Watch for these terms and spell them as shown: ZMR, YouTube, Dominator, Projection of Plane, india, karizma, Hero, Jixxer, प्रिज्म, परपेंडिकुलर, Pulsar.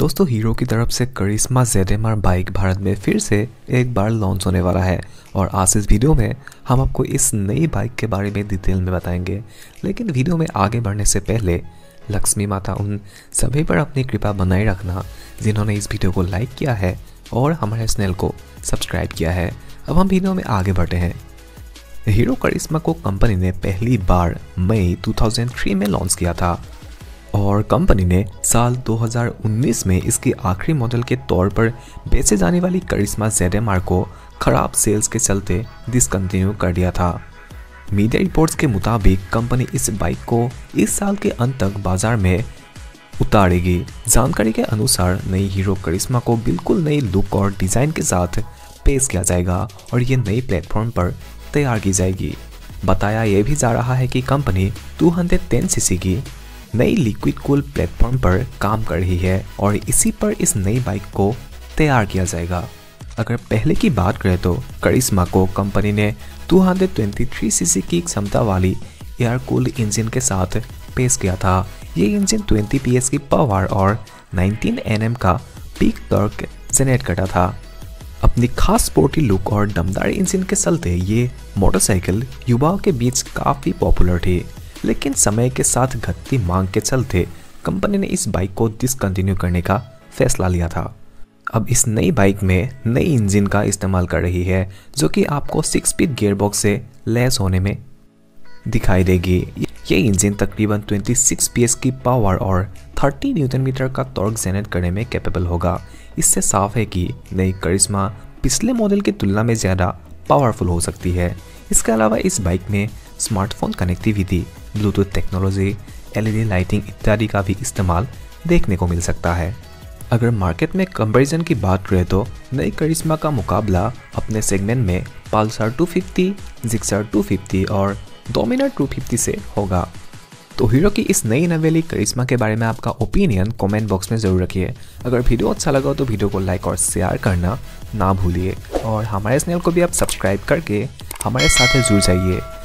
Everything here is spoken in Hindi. दोस्तों हीरो की तरफ से करिश्मा ZMR बाइक भारत में फिर से एक बार लॉन्च होने वाला है और आज इस वीडियो में हम आपको इस नई बाइक के बारे में डिटेल में बताएंगे। लेकिन वीडियो में आगे बढ़ने से पहले लक्ष्मी माता उन सभी पर अपनी कृपा बनाए रखना जिन्होंने इस वीडियो को लाइक किया है और हमारे चैनल को सब्सक्राइब किया है। अब हम वीडियो में आगे बढ़ते हैं। हीरो करिश्मा को कंपनी ने पहली बार मई 2003 में लॉन्च किया था और कंपनी ने साल 2019 में इसके आखिरी मॉडल के तौर पर बेचे जाने वाली करिश्मा ZMR को खराब सेल्स के चलते डिसकंटिन्यू कर दिया था। मीडिया रिपोर्ट्स के मुताबिक कंपनी इस बाइक को इस साल के अंत तक बाजार में उतारेगी। जानकारी के अनुसार नई हीरो करिश्मा को बिल्कुल नई लुक और डिज़ाइन के साथ पेश किया जाएगा और ये नई प्लेटफॉर्म पर तैयार की जाएगी। बताया यह भी जा रहा है कि कंपनी 210 सीसी की नई लिक्विड कूल प्लेटफॉर्म पर काम कर रही है और इसी पर इस नई बाइक को तैयार किया जाएगा। अगर पहले की बात करें तो करिश्मा को कंपनी ने 223 सीसी की क्षमता वाली एयर कूल इंजन के साथ पेश किया था। ये इंजन 20 PS की पावर और 19 Nm का पीक टॉर्क जनरेट करता था। अपनी खास स्पोर्टी लुक और दमदार इंजन के चलते ये मोटरसाइकिल युवाओं के बीच काफ़ी पॉपुलर थी, लेकिन समय के साथ घटती मांग के चलते कंपनी ने इस बाइक को डिसकंटिन्यू करने का फैसला लिया था। अब इस नई बाइक में नए इंजन का इस्तेमाल कर रही है जो कि आपको 6 स्पीड गियरबॉक्स से लैस होने में दिखाई देगी। ये इंजन तकरीबन 26 PS की पावर और 30 न्यूटन मीटर का टॉर्क जनरेट करने में कैपेबल होगा। इससे साफ है कि नई करिश्मा पिछले मॉडल की तुलना में ज़्यादा पावरफुल हो सकती है। इसके अलावा इस बाइक में smartphone connectivity, bluetooth technology, LED lighting इत्यादि का भी इस्तेमाल देखने को मिल सकता है। अगर मार्केट में कंपैरिजन की बात करें तो नई करिश्मा का मुकाबला अपने सेगमेंट में पल्सर 250, जिक्सर 250 और डोमिनेटर 250 से होगा। तो हीरो की इस नई नवेली करिश्मा के बारे में आपका ओपिनियन कमेंट बॉक्स में ज़रूर रखिए। अगर वीडियो अच्छा लगा तो वीडियो को लाइक और शेयर करना ना भूलिए और हमारे चैनल को भी आप सब्सक्राइब करके हमारे साथ जुड़ जाइए।